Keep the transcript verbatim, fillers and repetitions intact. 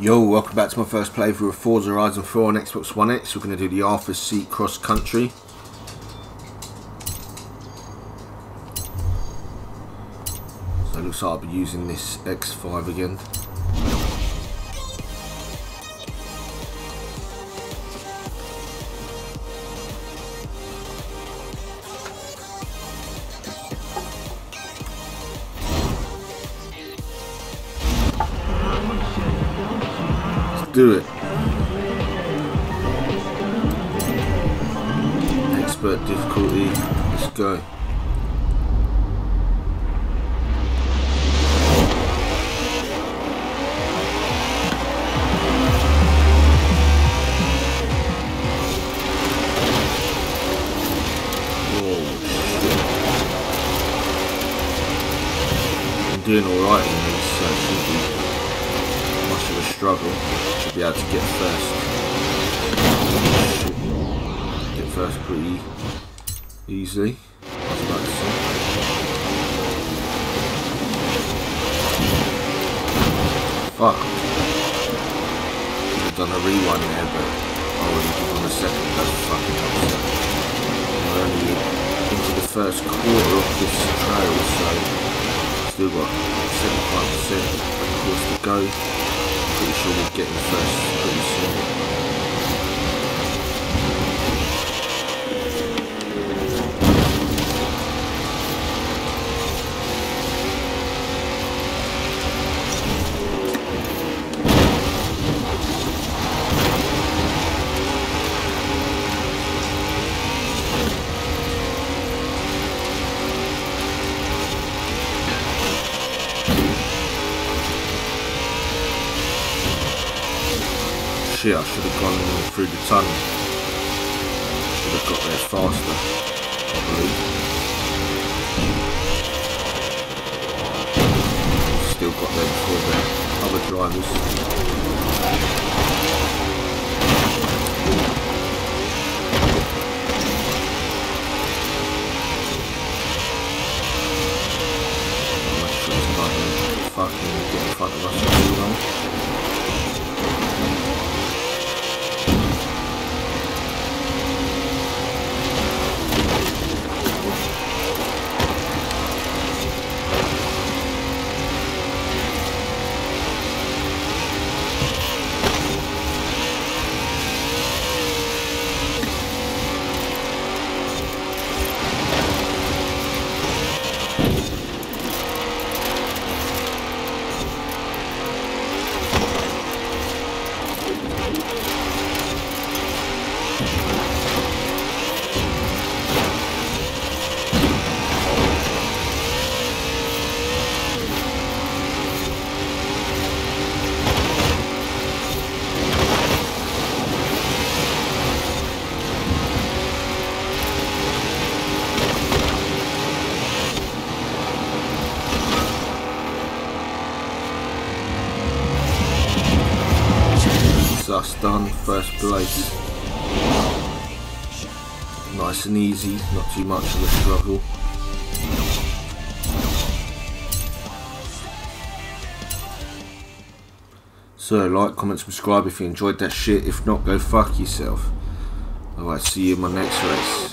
Yo, welcome back to my first playthrough of Forza Horizon four on Xbox One X. We're going to do the Arthur's Seat cross country. So it looks like I'll be using this X five again. Do it. Expert difficulty. Let's go. Whoa. I'm doing alright in this, so it shouldn't be much of a struggle to be able to get first. Get first pretty easily. I was about to say. Fuck. I've done a rewind there, but I already did on the second. That's fucking upset. We're only into the first quarter of this trail, so still got seventy-five percent of course to go. Pretty sure we'll get in first pretty soon. Shit, I should have gone through the tunnel. Should have got there faster, I believe. Still got there before the other drivers. I'm sure it's not gonna fucking get in front of us too long. That's done, first place. Nice and easy, not too much of a struggle. So like, comment, subscribe if you enjoyed that shit. If not, go fuck yourself. Alright, see you in my next race.